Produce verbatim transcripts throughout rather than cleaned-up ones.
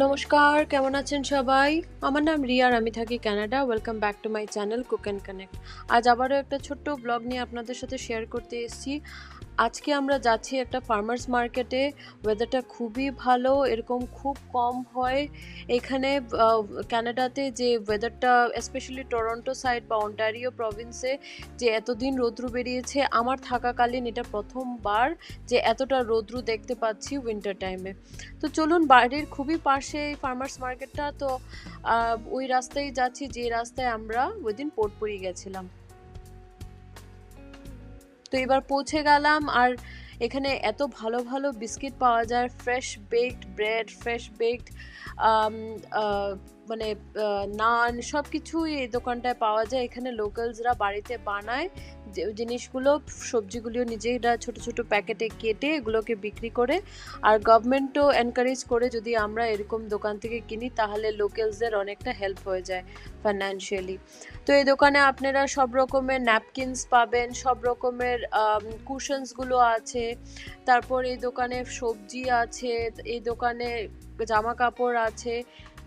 नमस्कार केमन आছেন সবাই আমার নাম রিয়া আমি থাকি Canada welcome back to my channel cook and connect আজ আবারো একটা ছোট্ট ব্লগ নিয়ে আপনাদের সাথে শেয়ার করতে এসেছি আজকে আমরা যাচ্ছি একটা ফার্মার্স মার্কেটে ওয়েদারটা খুবই ভালো এরকম খুব কম হয় এখানে কানাডাতে যে ওয়েদারটা স্পেশালি টরন্টো সাইড বা অন্টারিও প্রভিন্সে যে এতদিন রোদ্রু বেরিয়েছে আমার থাকাকালীন এটা প্রথমবার যে এতটা রোদ্রু দেখতে পাচ্ছি উইন্টার টাইমে তো চলুন বাড়ির খুবই পাশে ফার্মার্স মার্কেটটা তো ওই রাস্তায় যাচ্ছি যে রাস্তায় আমরা ওই দিন পোর্টপুরি গেছিলাম তো এবার পৌঁছে গেলাম আর এখানে এত ভালো ভালো বিস্কিট পাওয়া যায় fresh baked bread fresh baked মানে নান সব কিছুই এই দোকানটায় পাওয়া যায় এখানে লোকালসরা বাড়িতে বানায় জিনিসগুলো সবজিগুলিও নিজেরা ছোটো ছোটো প্যাকেটে কেটে এগুলোকে বিক্রি করে আর গভর্নমেন্টও এনকারেজ করে যদি আমরা এরকম দোকান থেকে কিনি তাহলে লোকালসদের অনেকটা হেল্প হয়ে যায় ফাইন্যান্সিয়ালি তো এই দোকানে আপনারা সব রকমের ন্যাপকিনস পাবেন সব রকমের কুশনসগুলো আছে তারপর এই দোকানে সবজি আছে এই দোকানে জামা কাপড় আছে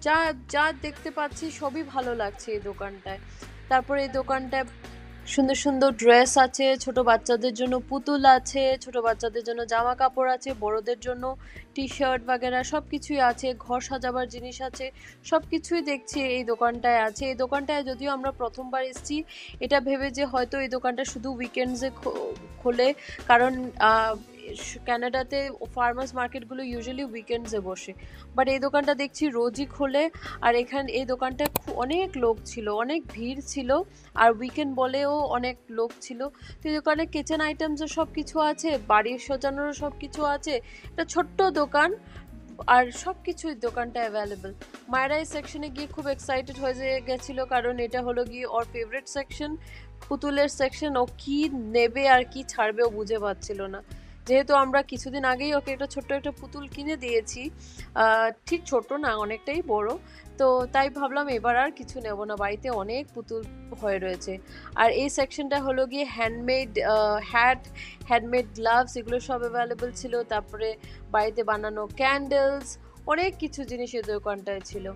যা যা দেখতে পাচ্ছি সবই ভালো লাগছে এই দোকানটায় তারপর এই দোকানটায় সুন্দর সুন্দর ড্রেস আছে ছোট বাচ্চাদের জন্য পুতুল আছে ছোট বাচ্চাদের জন্য জামা কাপড় আছে বড়দের জন্য টি শার্ট वगैरह সব কিছুই আছে ঘর সাজাবার জিনিস আছে সব কিছুই দেখছি এই দোকানটায় আছে এই দোকানটায় যদিও আমরা প্রথমবার এসেছি এটা ভেবে যে হয়তো এই দোকানটা শুধু উইকেন্ডসে খোলে কারণ কানাডাতে ফার্মার্স মার্কেটগুলো ইউজুয়ালি উইকেন্ডসে বসে বাট এই দোকানটা দেখছি রোজই খোলে আর এখান এই দোকানটা অনেক লোক ছিল অনেক ভিড় ছিল আর উইকেন্ড বলেও অনেক লোক ছিল তো এই দোকানে কিচেন আইটেমসও সব কিছু আছে বাড়ির সাজানোরও সব কিছু আছে একটা ছোট্ট দোকান আর সব কিছুই দোকানটা অ্যাভেলেবেল মায়েরা এই সেকশনে গিয়ে খুব এক্সাইটেড হয়ে গেছিলো কারণ এটা হলো গিয়ে ওর ফেভারিট সেকশন পুতুলের সেকশন ও কী নেবে আর কী ছাড়বে ও বুঝে পাচ্ছিল না যেহেতু আমরা কিছুদিন আগেই ওকে একটা ছোট্ট একটা পুতুল কিনে দিয়েছি ঠিক ছোট না অনেকটাই বড় তো তাই ভাবলাম এবার আর কিছু নেব না বাড়িতে অনেক পুতুল হয়ে রয়েছে আর এই সেকশনটা হলো গিয়ে হ্যান্ডমেড হ্যাট হ্যান্ডমেড গ্লাভস এগুলো সব অ্যাভেলেবেল ছিল তারপরে বাড়িতে বানানো ক্যান্ডেলস অনেক কিছু জিনিস এই দোকানটায় ছিল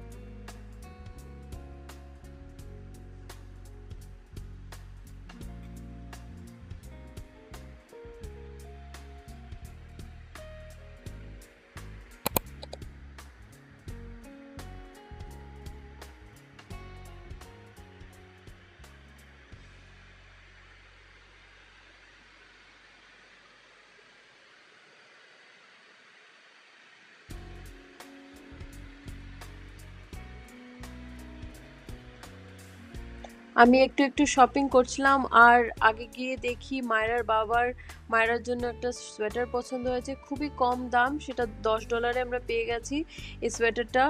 আমি একটু একটু শপিং করছিলাম আর আগে গিয়ে দেখি মায়রার বাবার মায়রার জন্য একটা সোয়েটার পছন্দ হয়েছে খুবই কম দাম সেটা দশ ডলারে আমরা পেয়ে গেছি এই সোয়েটারটা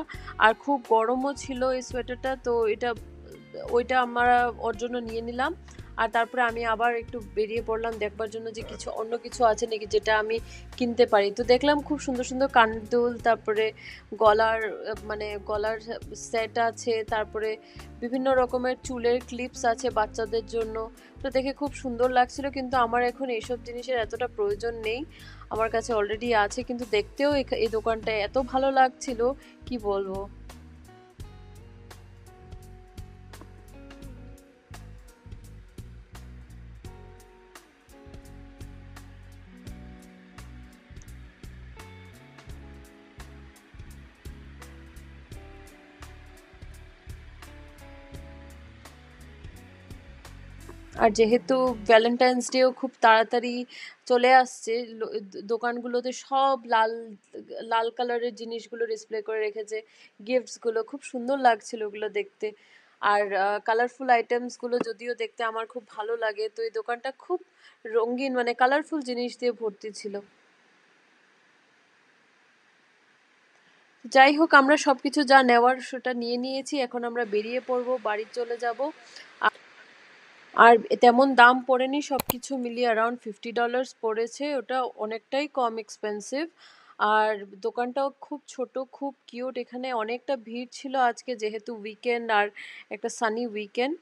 আর খুব গরমও ছিল এই সোয়েটারটা তো এটা ওইটা আমরা ওর জন্য নিয়ে নিলাম আর তারপরে আমি আবার একটু বেরিয়ে পড়লাম দেখবার জন্য যে কিছু অন্য কিছু আছে নাকি যেটা আমি কিনতে পারি তো দেখলাম খুব সুন্দর সুন্দর কানদুল তারপরে গলার মানে গলার সেট আছে তারপরে বিভিন্ন রকমের চুলের ক্লিপস আছে বাচ্চাদের জন্য তো দেখে খুব সুন্দর লাগছিল কিন্তু আমার এখন এইসব জিনিসের এতটা প্রয়োজন নেই আমার কাছে অলরেডি আছে কিন্তু দেখতেও এই দোকানটায় এত ভালো লাগছিল কি বলবো আর যেহেতু ভ্যালেন্টাইন্স ডেও খুব তাড়াতাড়ি চলে আসছে দোকানগুলোতে সব লাল লাল কালারের জিনিসগুলো ডিসপ্লে করে রেখেছে গিফটসগুলো খুব সুন্দর লাগছিল ওগুলো দেখতে আর কালারফুল আইটেমসগুলো যদিও দেখতে আমার খুব ভালো লাগে তো এই দোকানটা খুব রঙিন মানে কালারফুল জিনিস দিয়ে ভর্তি ছিল যাই হোক আমরা সব কিছু যা নেওয়ার সেটা নিয়ে নিয়েছি এখন আমরা বেরিয়ে পড়বো বাড়ি চলে যাব আর তেমন দাম পড়েনি সব কিছু মিলিয়ে অ্যারাউন্ড ফিফটি ডলার্স পড়েছে ওটা অনেকটাই কম এক্সপেন্সিভ আর দোকানটাও খুব ছোট খুব কিউট এখানে অনেকটা ভিড় ছিল আজকে যেহেতু উইকেন্ড আর একটা সানি উইকেন্ড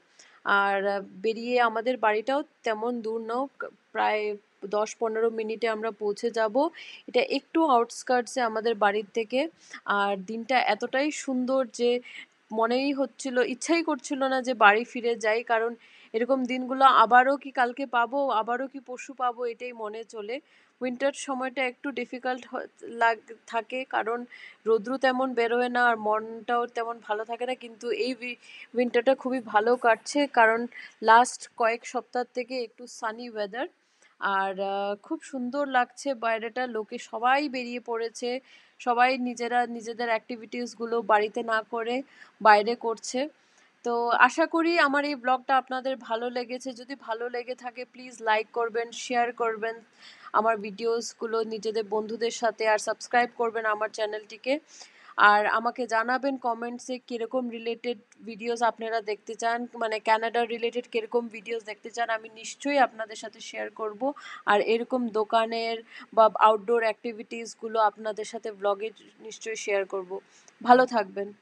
আর বেরিয়ে আমাদের বাড়িটাও তেমন দূর নয় প্রায় दस पंद्रह मिनिटे आमरा पहुँचे जाबो। इटा एकटू आउटस्कार्ट्से आमादेर बाड़ीर थेके। आर दिनटा एतटाई सुंदर जे मनेई होच्छिलो इच्छाई करछिलो ना जे बाड़ी फिरे जाई, कारण एरकम दिनगुलो आबारो कि कालके पाबो आबारो कि परशु पाबो एटाई मने चले। उइंटार समयटा एकटू डिफिकाल्ट लाग थाके कारण रोद्रु तेमन बेरोय ना आर मनटाओ तेमन भालो थाके ना, किन्तु एई उइंटारटा खुबই भालो काटছে कारण लास्ट कयेक सप्ताह थेके एकटू सानी वेदार আর খুব সুন্দর লাগছে বাইরেটা। লোকে সবাই বেরিয়ে পড়েছে, সবাই নিজেরা নিজেদের অ্যাক্টিভিটিসগুলো বাড়িতে না করে বাইরে করছে। তো আশা করি আমার এই ব্লগটা আপনাদের ভালো লেগেছে। যদি ভালো লেগে থাকে প্লিজ লাইক করবেন, শেয়ার করবেন আমার ভিডিওসগুলো নিজেদের বন্ধুদের সাথে, আর সাবস্ক্রাইব করবেন আমার চ্যানেলটিকে। আর আমাকে জানাবেন কমেন্টসে কীরকম রিলেটেড ভিডিওস আপনারা দেখতে চান, মানে কানাডা রিলেটেড কীরকম ভিডিওস দেখতে চান, আমি নিশ্চয়ই আপনাদের সাথে শেয়ার করব। আর এরকম দোকানের বা আউটডোর অ্যাক্টিভিটিসগুলো আপনাদের সাথে ব্লগে নিশ্চয়ই শেয়ার করব। ভালো থাকবেন।